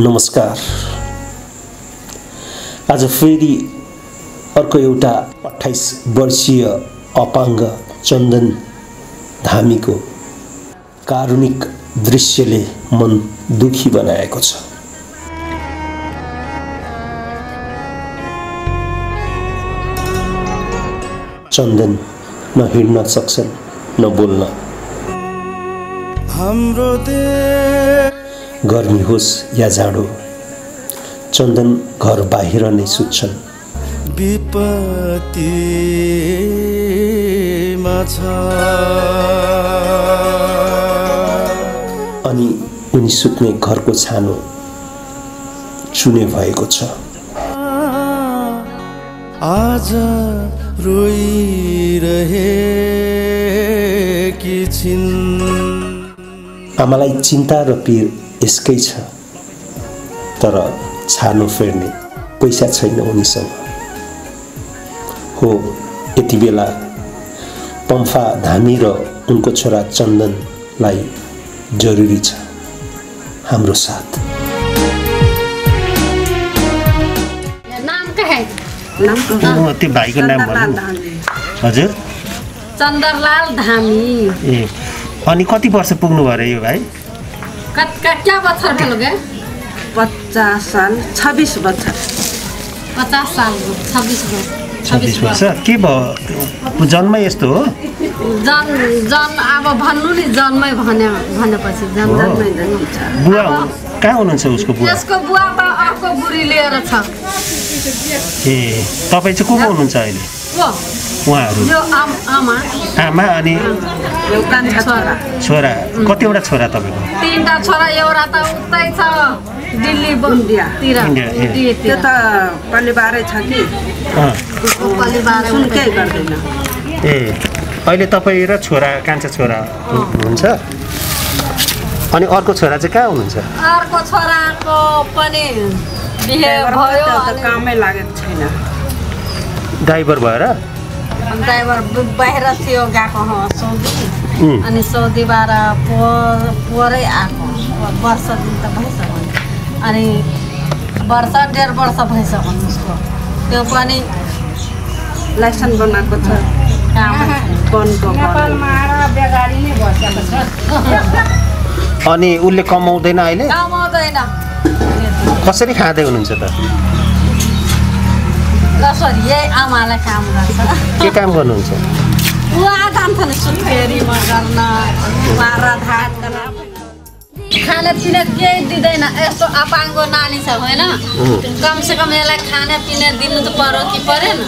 नमस्कार। आज फेरि अर्को एउटा 28 वर्षीय अपाङ्ग चन्दन धामीको कारुणिक दृश्यले मन दुखी बनाएको छ। चन्दन नहिड्न सक्छन्, नबोल्न, गर्मी होस् या जाडो, चन्दन घर बाहिर नै सुत्छन्। विपत्तिमा छ अनि उनी सुत्ने घरको छानो चुने भएको छ। आज रोइरहेकी छिन्। आमालाई चिन्ता र पीर यसकै छ, तर छानो फेर्ने पैसा छैन उनीसँग। हो, यति बेला पम्फा धामी र उनको छोरा चन्दनलाई जरुरी छ हाम्रो साथ। त्यो भाइको नाम भन्नु हजुर? चन्द्रलाल धामी। ए, अनि कति वर्ष पुग्नु भयो यो भाइ? क्या बच्चर हो गए? 50 साल, 26 बच्चर। 50 साल, 26 वर्ष। के भयो? जन्मै यस्तो हो? जन्म अब भन्नु नि, जन्मै भनेपछि जन्मै हुन्छ। बुवा कहाँ हुनुहुन्छ उसको बुवा? त्यसको बुवा त अर्को बुढी लिएर छ। ए, तपाईँ चाहिँ को हुनुहुन्छ अहिले? उहाँहरू आमा अनि छोरा। कतिवटा छोरा तपाईँको? 3 छोरा, एउटा त उतै छ दिल्ली बम्बईतिर। त्यो त परिवारै छ कि परिवारै उनकै गर्दैन। ए, अहिले तपाईँ र छोरा, कान्छा छोरा हुनुहुन्छ, अनि अर्को छोरा चाहिँ कहाँ हुनुहुन्छ? अर्को छोराको पनि बिहे भयो, कामै लागेको छैन। ड्राइभर भएर बाहिर थियो गएको हो सौदी, अनि सौदीबाट पोहोरै आएको। वर्ष दिन त भइसक्यो, अनि वर्ष 1.5 वर्ष भइसक्यो उसको। त्यो पनि लाइसेन्स बनाएको छ, अनि उसले कमाउँदैन अहिले? कमाउँदैन। कसरी खाँदै हुनुहुन्छ त? कसरी, यही आमालाई काम गर्छ। के काम गर्नुहुन्छ? खानेपिना केही दिँदैन, यस्तो अपाङ्गो नानी छ होइन, कमसेकम यसलाई खानेपिना दिनु त पर्यो कि परेन?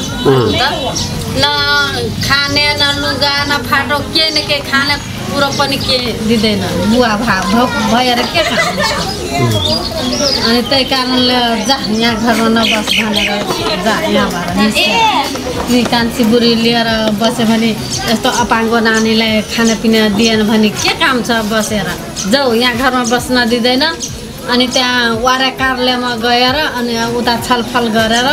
न खाने न लुगा न फाटो, केही न केही खाने कुरो पनि केही दिँदैन। बुवा भोक भएर के खान्छ? अनि त्यही कारणले जा यहाँ घरमा नबस भनेर जा यहाँ भएर निस्के। कान्छी बुढी लिएर बस्यो भने यस्तो अपाङ्गो नानीलाई खानापिना दिएन भने के काम छ बसेर? जाऊ यहाँ घरमा बस्न दिँदैन। अनि त्यहाँ वारा कार्यालयमा गएर अनि उता छलफल गरेर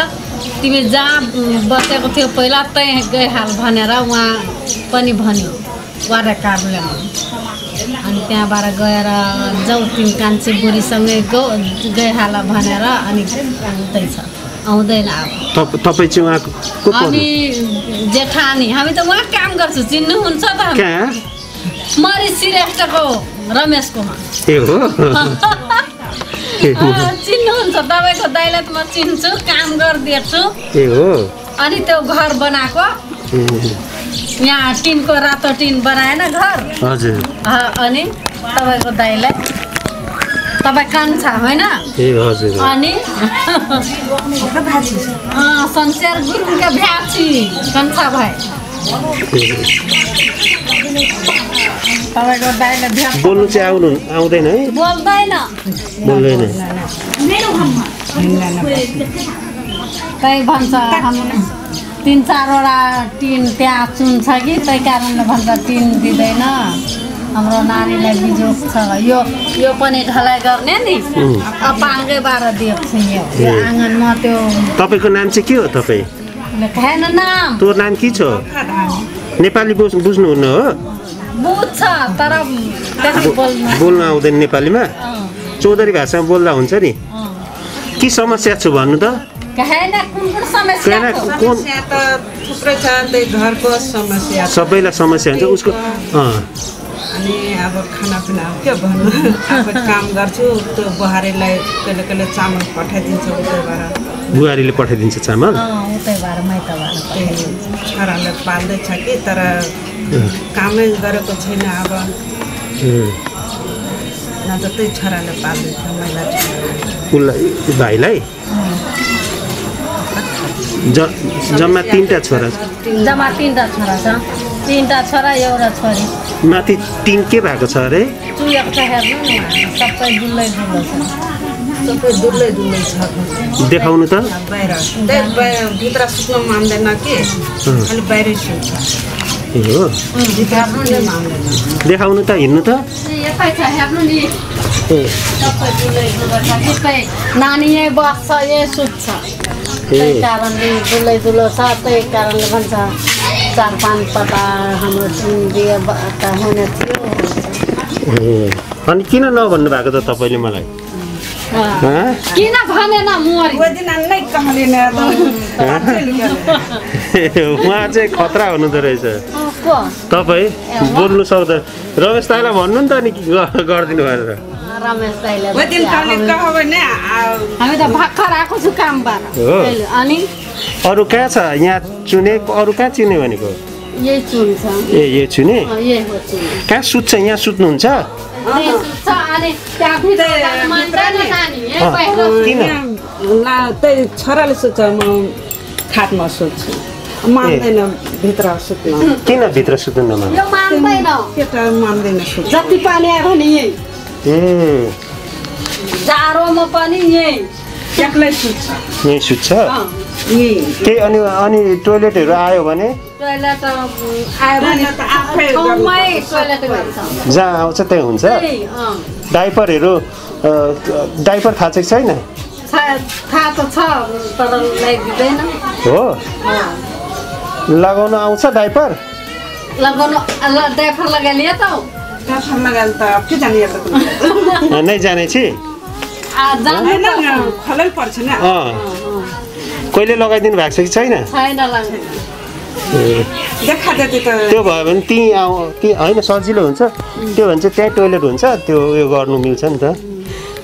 तिमी जहाँ बसेको थियो पहिला त्यहीँ गइहाल भनेर उहाँ पनि भन्यो वारा कार्यालयमा। अनि त्यहाँबाट गएर जाऊ तिमी कान्छी बुढीसँगै गइहाल भनेर अनि आउँदैछ, आउँदैन अब। तपाईँ चाहिँ उहाँको? हामी जेठानी, हामी त उहाँ काम गर्छु। चिन्नुहुन्छ त? मरि श्रेष्ठको, रमेशकोमा। ए हो? चिन्नुहुन्छ? तपाईँको दाइलाई त म चिन्छु, काम गरिदिएछु। ए हो? अनि त्यो घर बनाएको यहाँ टिनको, रातो टिन बनाएन घर? हजुर। अनि तपाईँको दाइलाई, तपाईँ कान्छा होइन? ए हजुर। अनि संसार गुरुङका भ्याची कान्छा भाइ। तपाईँको दाइलाई बोल्नु चाहिँ आउँदैन है? बोल्दैन, बोल्दैन। त्यही भन्छ 3-4 वटा टिन त्यहाँ चुन्छ कि, त्यही कारणले भन्छ टिन दिँदैन। हाम्रो नानीलाई बिजोग छ। यो पनि ढलाइ गर्ने नि, अपाङ्गैबाट दिएको छु यो आँगनमा। त्यो तपाईँको नाम चाहिँ के हो? तपाईँ खाएन नाम? त्यो नाम के छ? नेपाली बुझ्नुहुन्न हो? बुझ्छ तर बोल्न आउँदैन नेपालीमा। चौधरी भाषा में बोल्दा हुन्छ नि के समस्या छ भन्नु त बुहारीले पठाइदिन्छ चामल भाइलाई जम्मा तीनटा छोरा छ तीनटा छोरा एउटा छोरी माथि तीन के भएको छ रे सबै दुलै छ देखाउनु त बाहिर भित्र सुत्न मान्दैन के खाली बाहिरै सुत्छ ए हो देखाउनु त हिन्नु त एकै छ हेर्नु नि ए सबै दुलै छ त्यसकै नानी यही बस्छ यही सुत्छ त्यही कारणले दुलै छ त्यही कारणले भन्छ चार पाँच पता हाम्रो दिन दिए बता हुने थियो ए अनि किन नभन्नु भएको त तपाईले मलाई किन भनेन मोरी ओदिन नै कमलिन उहाँ चाहिँ खतरा हुनु त रहेछ तपाई बोल्नु सक्द रमेश दाइलाई भन्नु नि त नि गर्दिनु भनेर रमेश दाइलाई ओदिन तले कहो भने हामी त भक्खर आको छु कामबाट अनि अरु के छ यहाँ चुने अरु के चिने भनेको यही चुन्छ ए यही चुने यही हो चुने के सुत्छ यहाँ सुत्नुहुन्छ छोराले सोध्छ म खाटमा सोध्छु मान्दैन भित्र सुत्न किन भित्र सुत्न मान्दैन जति पानी आयो भने यही जाडोमा पनि यही एक्लै सुत्छ यही सुत्छ त्यही अनि अनि टोयलेटहरू आयो भने टोयलेट आयो भने त आफै टोयलेट गर्छ जहाँ आउँछ त्यही हुन्छ डाइपरहरू डाइपर खाचेको छैन खा त छ तर लगाइदिदैन हो लगाउन आउँछ डाइपर लगाउन डाइपर लगाइलिए त डाइपर लगाउन त के जाने त नै जाने छि आ जाने न खलै पर्छ न कोइले लगाइदिनु भएको छ कि छैन छैन लाग्दैन ए देखा जति त त्यो भयो भने ती आउ ती हैन सजिलो हुन्छ त्यो भन्छ त्यही टोयलेट हुन्छ त्यो यो गर्नु मिल्छ नि त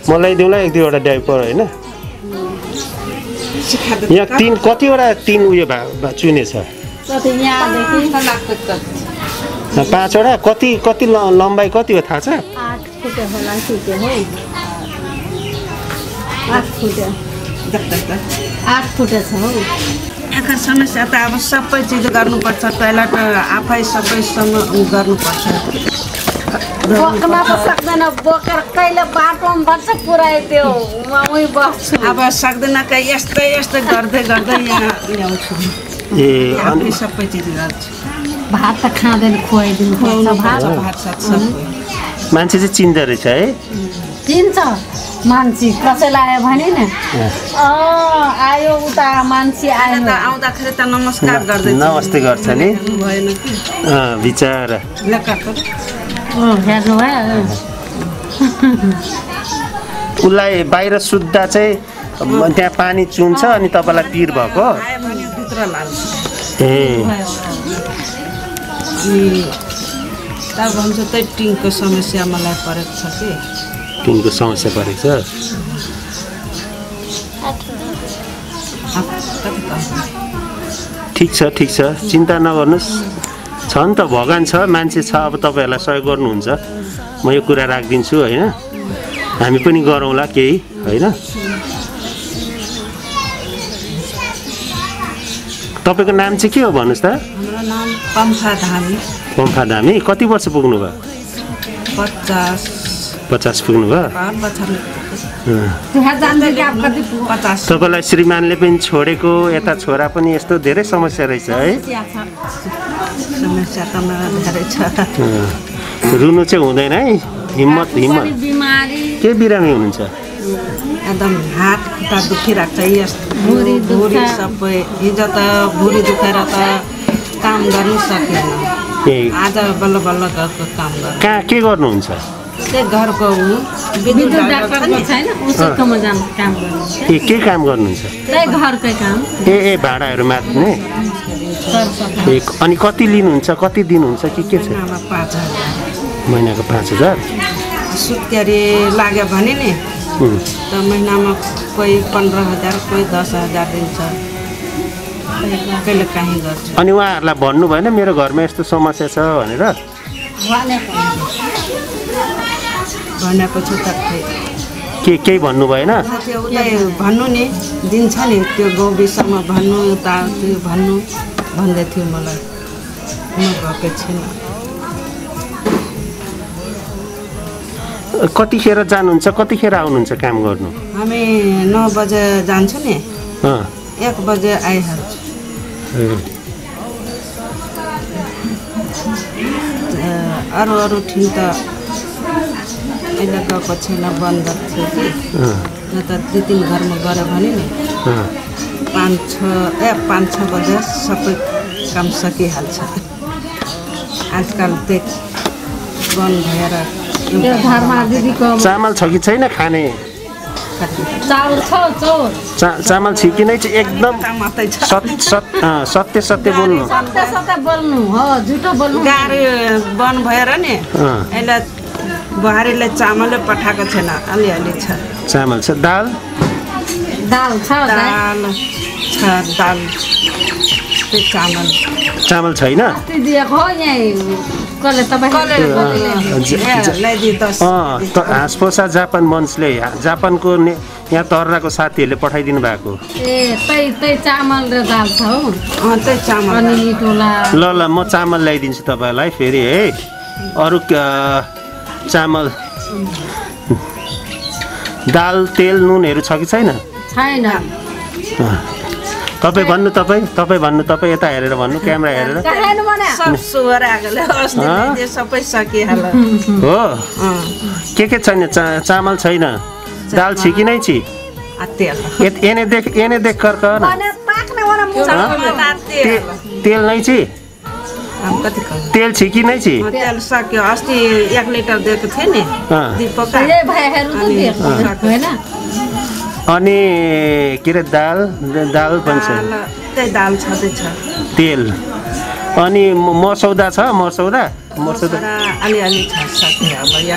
मलाई दिउँला एक दुईवटा डाइपर हैन यहाँ तीन कतिवटा तीन उयो चुने छ कति यहाँ देखि लगभग पाँचवटा कति कति लम्बाइ कति हो थाहा छ 8 फुट होला कि के हो 8 फुट 8 फुट छ हो यहाँका समस्या त अब सबै चिज गर्नुपर्छ टोयलेट आफै सबैसँग गर्नुपर्छ बोक्न त सक्दैन बोकेर कहिले बाटोमा बस्छ पुरै त्यो म उही बस्छु अब सक्दैन के यस्तै यस्तै गर्दै गर्दै यहाँ ल्याउँछु ए अनि सबै चिज गर्छु भात त खाँदैन खुवाइदिनु पर्छ भात सबै मान्छे चाहिँ चिन्द रहेछ है चिन्छ मान्छे कसैलाई आयो भने नि आयो उता मान्छे आयो त आउँदाखेरि त नमस्कार गर्दै नमस्ते गर्छ नि भएन कि बिचारा लकाको हेर्नु भयो उलाई बाहिर सुत्दा चाहिँ त्यहाँ पानी चुन्छ अनि तपाईलाई पीर भएको आयो भने भित्र लान्छ ए त भन्छ त टिङको समस्या मलाई परेको छ कि तिनको समस्या परेको छ ठीक छ चिन्ता नगर्नुस् छ नि त भगवान छ मान्छे छ अब तपाईहरुलाई सहयोग गर्नुहुन्छ म यो कुरा राख्दिन्छु हैन हामी पनि गरौँला केही हैन तपाईको नाम चाहिँ के हो भन्नुस् त हाम्रो नाम पम्फा धामी पम्फा धामी कति वर्ष पुग्नु भयो 50 पुग्नु भयो तपाईँलाई श्रीमानले पनि छोडेको यता छोरा पनि यस्तो धेरै समस्या रहेछ है रुनु चाहिँ हुँदैन है हिम्मत हिम्मत के बिरामी हुनुहुन्छ एकदम हात खुट्टा दुखिरहेको छ यस्तो भुँडी सबै हिजो त भुँडी दुखेर त काम गर्नु सकेन आज बल्ल बल्ल घरको काम गर्नु कहाँ के गर्नुहुन्छ घर को विद्युत डाक्टर पनि छैन उसैकोमा जाम काम गर्नुहुन्छ के काम गर्नुहुन्छ त्यही घरकै काम ए भाडाहरु मात्ने अनि कति लिनुहुन्छ कति दिनुहुन्छ के छ महिनाको 5000 सुत्केरी लाग्यो भने नि त महिनामा कोही 15000 कोही 10000 दिन्छ कहिले काहीँ गर्छ अनि उहाँहरुलाई भन्नु भएन मेरो घरमा यस्तो समस्या छ भनेर उहाँले भनेपछि त के केही भन्नु भएन उले भन्नु नि दिन्छ नि त्यो गौबीसम्म भन्नु ता त्यो भन्नु भन्दै थियो मलाई म भके छैन कतिखेर जानुहुन्छ कतिखेर आउनुहुन्छ काम गर्नु हामी 9 बजे जान्छौ नि 1 बजे आइहाल्छु अरु अरु ठिक त अहिले त पछिल्ला बन्द थियो कि न त दुई तीन घरमा गरे भने नि 5-6 बजे सबै काम सकिहाल्छ आजकल त्यो बन्द भएर यो घरमा दिदीको चामल छ कि छैन खाने चामल छ चामल छ कि नै छ एकदम सत्य सत्य बोल्नु हो झुटो बोल्नु गाडी बन्द भएर नि अहिले बुहारीले चामलले पठाएको छैन अलि अलि छ चामल छ दाल दाल छ दाल त्यो चामल छैन अस्ति दिएको हो यही कले तपाईहरुले हाँसपोसा जापान मन्सले जापानको यहाँ तर्राको साथीहरुले पठाइदिनु भएको ए त्यही चामल र दाल छ हो त्यही चामल अनि टोला ल म चामल ल्याइदिन्छु तपाईलाई फेरि है अरु चामल दाल तेल नुनहरु छ कि छैन छैन तपाई भन्नु यता हेरेर भन्नु क्यामेरा हेरेर सब सुवर आगले अस्ति त्यो सबै सकिहाल हो के छैन चामल छैन दाल छ कि नै छ तेल एने देख कर तेल नै छ तेल छ कि नै छ तेल सक्यो अस्ति 1 लिटर दिएको थिए नि दीपक ए भाइहरु त दिएको हैन अनि के रे दाल बन्छ त्यही दाल छ तेल अनि मसौदा छ मसौदा अलि अलि छ सक्यो अब या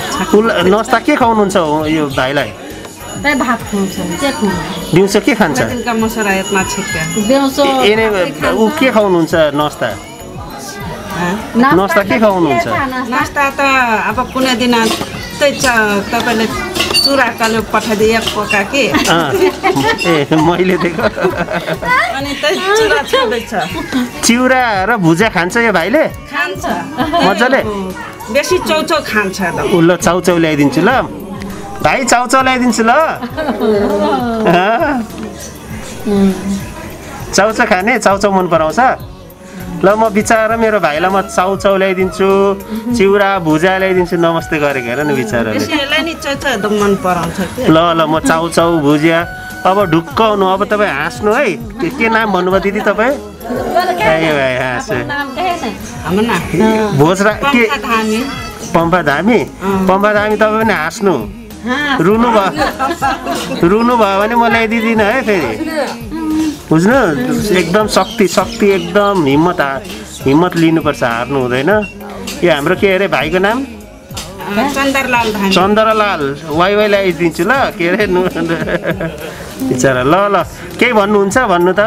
नास्ता के खाउनुहुन्छ यो भाइलाई त्यही भात खान्छ के खाउनुहुन्छ दिउँसो के खान्छ दिनका मसौदा यतमा छिक्या दिउँसो उ के खाउनुहुन्छ नास्ता नास्ता के खाउनुहुन्छ नास्ता त अब कुनै दिन त्यही तपाईले चुरा कालो पठाइदिए पका के ए मैले दिएको अनि त्यही चुरा छबे छ चिउरा र भुजा खान्छ यो भाइले खान्छ मजले बेसी चौचौ खान्छ त उल्लो चौचौ ल्याइदिन्छु ल भाइ चौचौ ल्याइदिन्छु ल चौचौ खाने चौचौ मन पराउँछ ल म बिचारा मेरो भाइलाई म चाउचाउ ल्याइदिन्छु चिउरा भुजा ल्याइदिन्छु नमस्ते गरेको हैन नि बिचाराले यसलाई नि चाउचाउ एकदम मन पराउँछ के ल म चाउचाउ भुजा अब ढुक्क हुनु अब तपाई हाँस्नु है के नाम भन्नुभयो दिदी तपाई ए भाइ हाँसे हाम्रो नाम भोजरा के पम्पा धामी तपाई पनि हाँस्नु रुनु भयो भने म ल्याइदिदिन है फेरि बुझ्नु एकदम शक्ति एकदम हिम्मत लिनुपर्छ हार्नु हुँदैन यो हाम्रो के अरे भाइको नाम चन्द्रलाल वाइवाई ल्याइदिन्छु ल के अरे बिचारा ल के भन्नुहुन्छ भन्नु त अब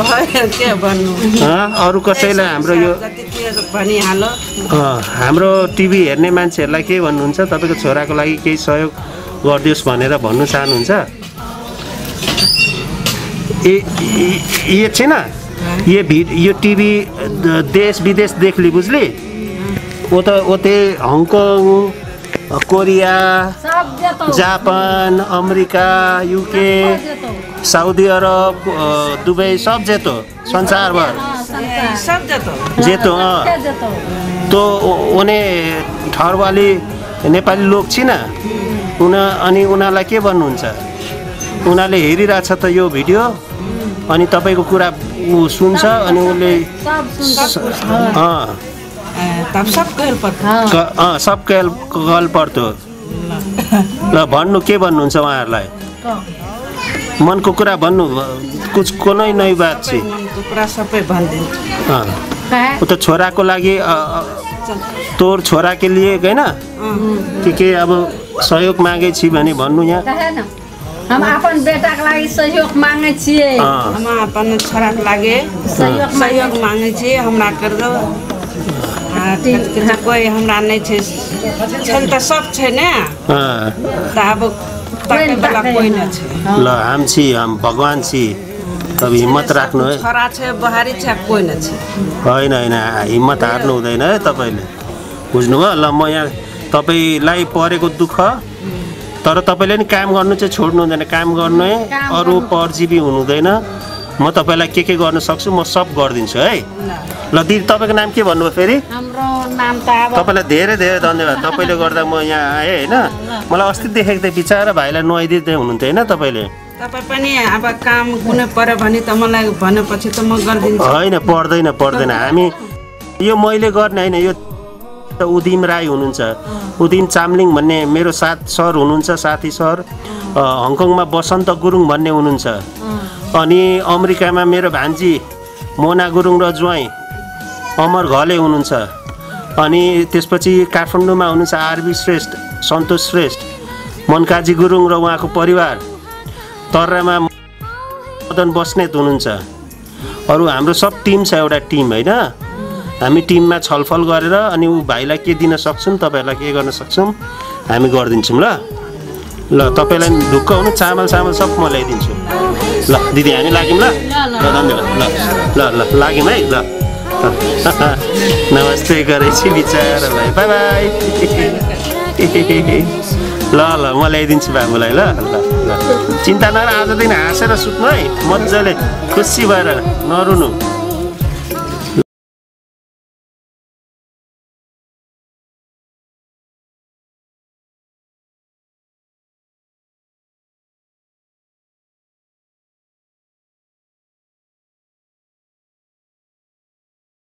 भयो के भन्नु अरु कसैलाई हाम्रो यो भनिहालो हाम्रो टिभी हेर्ने मान्छेहरुलाई के भन्नुहुन्छ तपाईको छोराको लागि केही सहयोग गर्दियोस् भनेर भन्नु चाहनुहुन्छ ये छैन ये टिभी देश विदेश देखली बुझली ओते Hong Kong Korea Japan America UK Saudi Arab Dubai सब जेतो संसार भर सब जेतो तो उनी ठरवाली नेपाली लोक छिन अनि उनालाई के भन्नुहुन्छ उनाले हेरिराछ त यो भिडियो अनि तपाईको कुरा सुन्छ अनि उले तब सब कहल पर्छ सब कहल पर्छ ल भन्नु के भन्नुहुन्छ उहाँहरुलाई मनको कुरा भन्नु कुछ कुनै नई बात छ कुरा सबै भन्दिन्छ उत छोराको लागि तोर छोरा के लिए हैन के अब सहयोग मागे छि भने भन्नु यहाँ हम अपन बेटा के लागि सहयोग मागे छि हम अपन छोरा के लागि सहयोग मागे छि हमरा कर दो कोई हमरा नै छ छन त सब छ न त अब ताके वाला कोई न छ ल हम छी हम भगवान छी तब हिम्मत राख्नु है छोरा छ बहारी छ कोई न छ हैन हैन हिम्मत हार्नु हुँदैन है तपाईले बुझ्नु भयो ल म यहाँ तपाईलाई परेको दुख तर तपाईले नि काम गर्नु चाहिँ छोड्नु हुँदैन काम गर्नु है अरु परजीवी हुनु हुँदैन म तपाईलाई के गर्न सक्छु म सब गर्दिन्छु है ल दिदी तपाईको नाम के भन्नु भयो फेरि हाम्रो नाम त अब तपाईलाई धेरै धेरै धन्यवाद तपाईले गर्दा म यहाँ आए हैन मलाई अस्ति देखेको थिए बिचारा भाइलाई नुहाइदिदै हुनुहुन्थ्यो हैन तपाईले तपाई पनि अब काम कुनै पर्यो भने त मलाई भनेपछि त म गर्दिन्छु हैन पर्दैन पर्दैन हामी यो मैले गर्ने हैन यो उदिम राई हुनुहुन्छ उदिम चामलिङ भन्ने मेरो साथ सर हुनुहुन्छ साथी सर हङकङमा बसन्त गुरुङ भन्ने हुनुहुन्छ अनि अमेरिकामा मेरो भान्जी मोना गुरुङ र ज्वाई अमर घले हुनुहुन्छ अनि त्यसपछि काठमाडौँमा हुनुहुन्छ आरबी श्रेष्ठ सन्तोष श्रेष्ठ मनकाजी गुरुङ र उहाँको परिवार तर्रामा मदन बस्नेत हुनुहुन्छ अरु हाम्रो सब टिम छ एउटा टिम हैन हामी टिममा छलफल गरेर अनि उ भाइलाई के दिन सक्छौं तपाईहरुलाई के गर्न सक्छौं हामी गर्दिन्छौं ल ल तपाईलाई ढुक्क हुनु चामल सामल सब म ल्याइदिन्छु ल दिदी हामी लाग्यौं ल ल धन्यवाद ल ल ल लाग्यौं है ल नमस्ते गरेछि बिचारा भाइ बाइ बाइ ल ल म ल्याइदिन्छु बाबुलाई ल ल चिन्ता नगर आज दिन हाँसेर सुत्नु है मज्जाले खुसी भएर नरुनु।